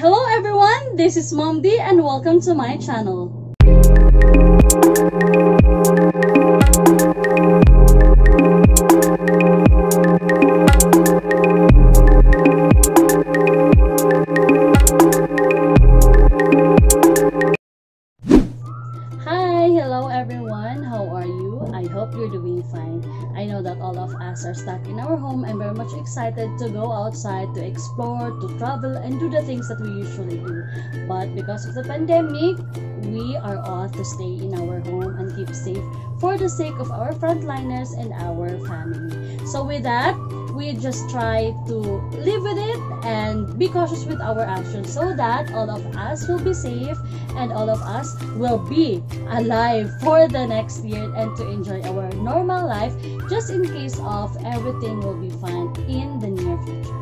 Hello everyone, this is Mom D and welcome to my channel. Excited to go outside, to explore, to travel, and do the things that we usually do. But because of the pandemic, we are all to stay in our home and keep safe for the sake of our frontliners and our family. So with that, we just try to live with it and be cautious with our actions so that all of us will be safe and all of us will be alive for the next year and to enjoy our normal life just in case of everything will be fine in the near future.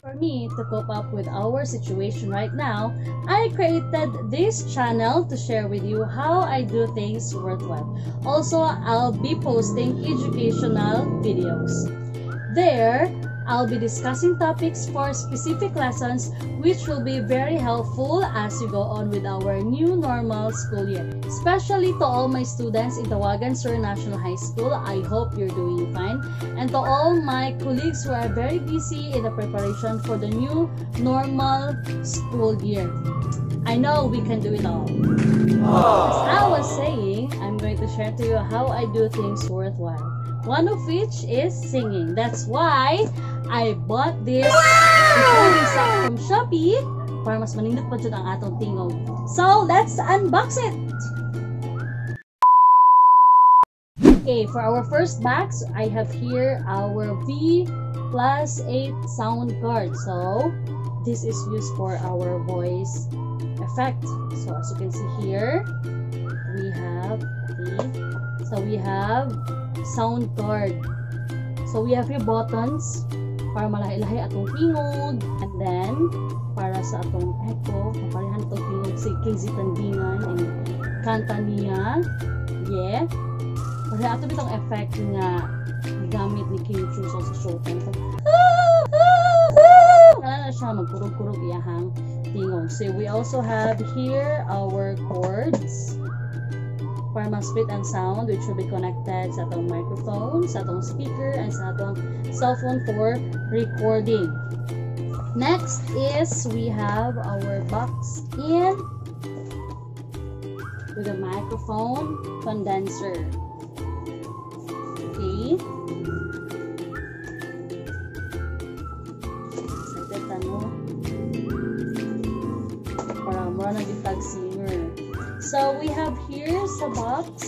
For me, to cope up with our situation right now, I created this channel to share with you how I do things worthwhile. Also, I'll be posting educational videos. There, I'll be discussing topics for specific lessons which will be very helpful as you go on with our new normal school year. Especially to all my students in Tawagansur National High School, I hope you're doing fine. And to all my colleagues who are very busy in the preparation for the new normal school year. I know we can do it all. As I was saying, I'm going to share to you how I do things worthwhile. One of which is singing. That's why I bought this recording set from Shopee para mas manindot pa dyan ang atong tingog. So, let's unbox it! Okay, for our first box, I have here our V Plus 8 Sound Card. So, this is used for our voice effect. So, as you can see here, we have sound card. So we have 3 buttons para malahi-lahi atong pingog, and then para sa atong echo, kaparihan itong pingog si Kizzy Tandingan and kanta niya. Yeah. Kasi ato itong effect nga gamit ni Kim Chu sa Showtime. Kala na siya magkurog-kurog iyahang tingog. So we also have here our chords. Para ma-split ang sound, which will be connected sa itong microphone, sa itong speaker, and sa itong cellphone for recording. Next is we have our box in with a microphone condenser. Okay. Excited na mo. Para mura naging tag-singer. So we have here sa box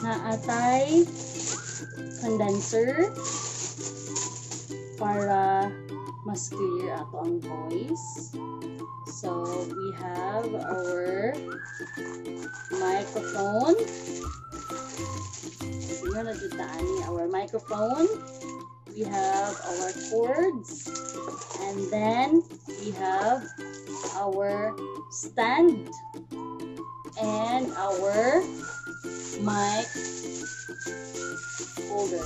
na atay condenser para mas clear ato ang voice. So we have our microphone. Sige na ditaan ni our microphone. We have our cords, and then we have our stand and our mic holder.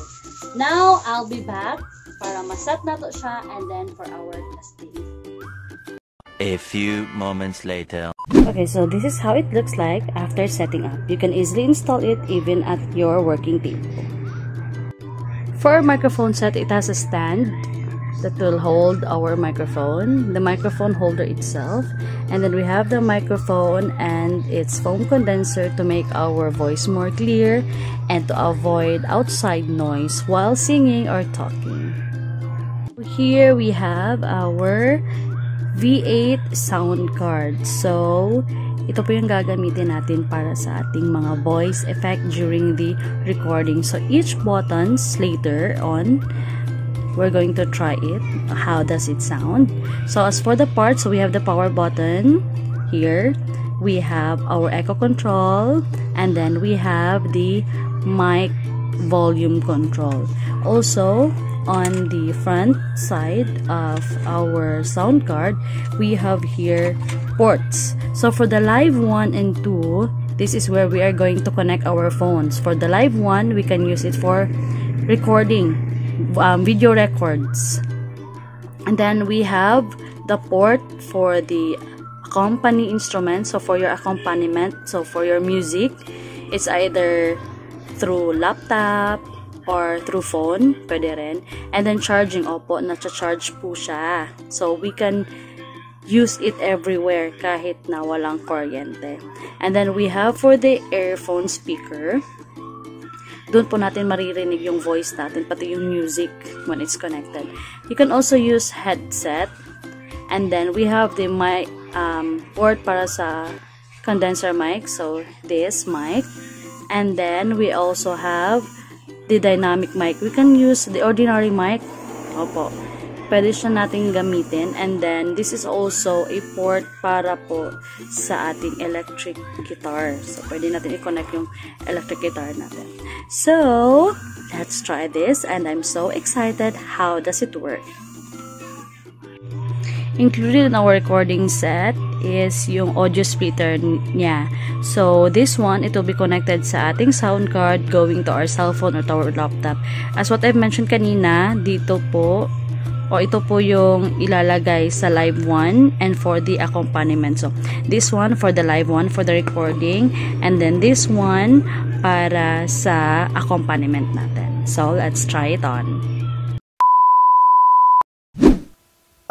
Now, I'll be back para masat na to siya and then for our testing. A few moments later. Okay, so this is how it looks like after setting up. You can easily install it even at your working table. For our microphone set, it has a stand that will hold our microphone, the microphone holder itself, and then we have the microphone and its foam condenser to make our voice more clear and to avoid outside noise while singing or talking. Here we have our V8 sound card. So ito po yung gagamitin natin para sa ating mga voice effect during the recording. So each buttons later on, we're going to try it. How does it sound? So as for the parts, we have the power button here. We have our echo control, and then we have the mic volume control. Also, on the front side of our sound card, we have here ports. So for the live 1 and 2, this is where we are going to connect our phones. For the live 1, we can use it for recording video records, and then we have the port for the accompany instrument, so for your accompaniment, so for your music, it's either through laptop or through phone, pwede rin. And then charging, opo, na-charge po siya. So we can use it everywhere kahit na walang kuryente. And then we have for the earphone speaker. Doon po natin maririnig yung voice natin, pati yung music when it's connected. You can also use headset. And then we have the mic, port para sa condenser mic, so this mic. And then we also have the dynamic mic. We can use the ordinary mic. Opo, pwede siya natin gamitin. And then this is also a port para po sa ating electric guitar. So pwede natin i-connect yung electric guitar natin. So let's try this, and I'm so excited. How does it work? Included in our recording set is yung audio splitter niya. So this one, it will be connected sa ating sound card going to our cell phone or to our laptop. As what I've mentioned kanina, dito po, o ito po yung ilalagay sa live one and for the accompaniment. So this one for the live one for the recording, and then this one para sa accompaniment natin. So let's try it on.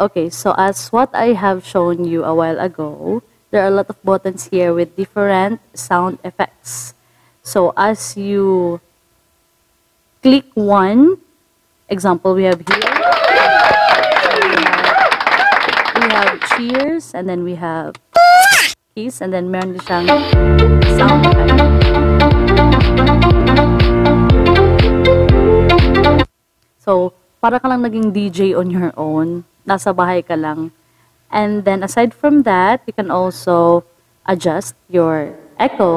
Okay, so as what I have shown you a while ago, there are a lot of buttons here with different sound effects. So as you click one, example we have here, we have cheers, and then we have kiss, and then meron din siyang sound effect. So para ka lang naging DJ on your own. Nasa bahay ka lang. And then aside from that, you can also adjust your echo,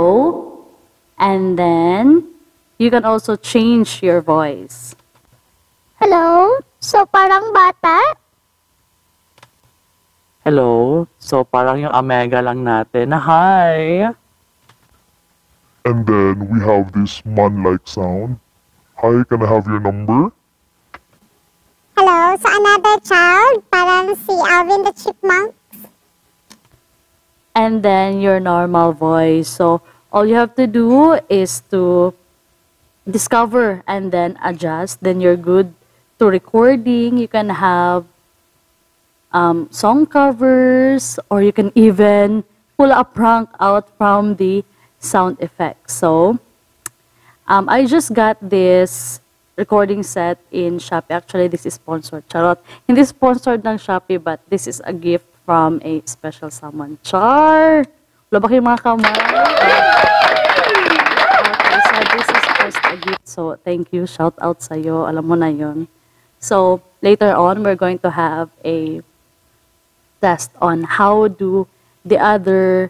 and then you can also change your voice. Hello, so parang bata? Hello, so parang yung Omega lang natin. Hi! And then we have this man-like sound. Hi, can I have your number? Hello, so another child, parang si Alvin the Chipmunk. And then your normal voice. So all you have to do is to discover and then adjust. Then you're good to recording. You can have song covers, or you can even pull a prank out from the sound effects. So I just got this recording set in Shopee. Actually, this is sponsored. Charot. Hindi sponsored ng Shopee, but this is a gift from a special someone. Char! Wala ba kayong mga kamay? Okay, so this is just a gift. So, thank you. Shout out sa'yo. Alam mo na yun. So, later on, we're going to have a test on how do the other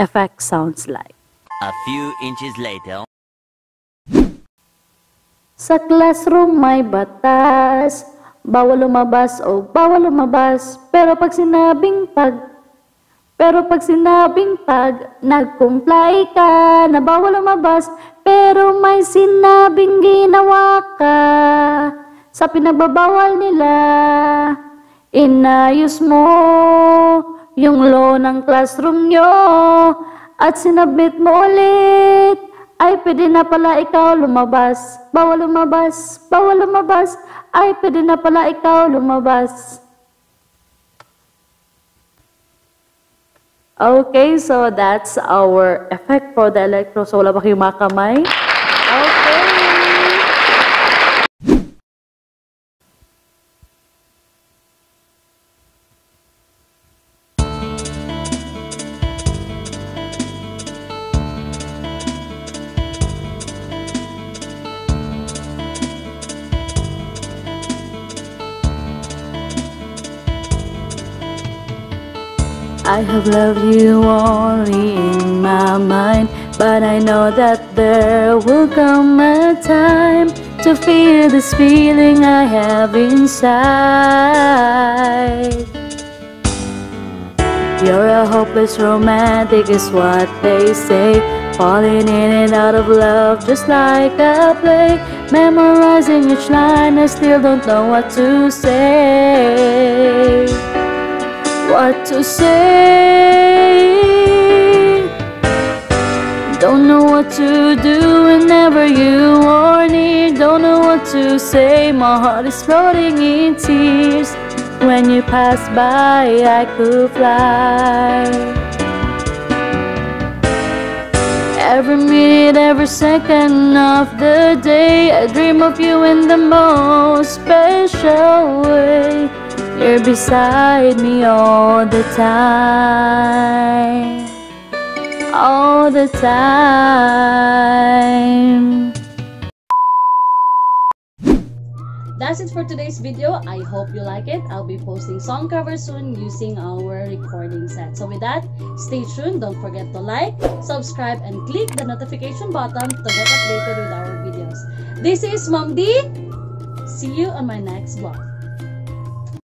effect sounds like. A few inches later. Sa classroom may batas, bawal lumabas o bawal lumabas. Pero pag sinabing pag, nag-comply ka na bawal lumabas. Pero may sinabing ginawa ka sa pinagbabawal nila. Inayos mo yung law ng classroom nyo at sinabit mo ulit. Ay, pwede na pala ikaw lumabas. Bawal lumabas. Bawal lumabas. Ay, pwede na pala ikaw lumabas. Okay, so that's our effect for the electro. So, wala ba kayong mga kamay? Okay. I have loved you only in my mind, but I know that there will come a time to feel this feeling I have inside. You're a hopeless romantic is what they say, falling in and out of love just like a play, memorizing each line, I still don't know what to say. what to say. Don't know what to do whenever you are near. Don't know what to say, my heart is floating in tears. When you pass by, I could fly. Every minute, every second of the day, I dream of you in the most special way. You're beside me all the time, all the time. That's it for today's video. I hope you like it. I'll be posting song covers soon using our recording set. So with that, stay tuned. Don't forget to like, subscribe, and click the notification button to get updated with our videos. This is Mom D. See you on my next vlog.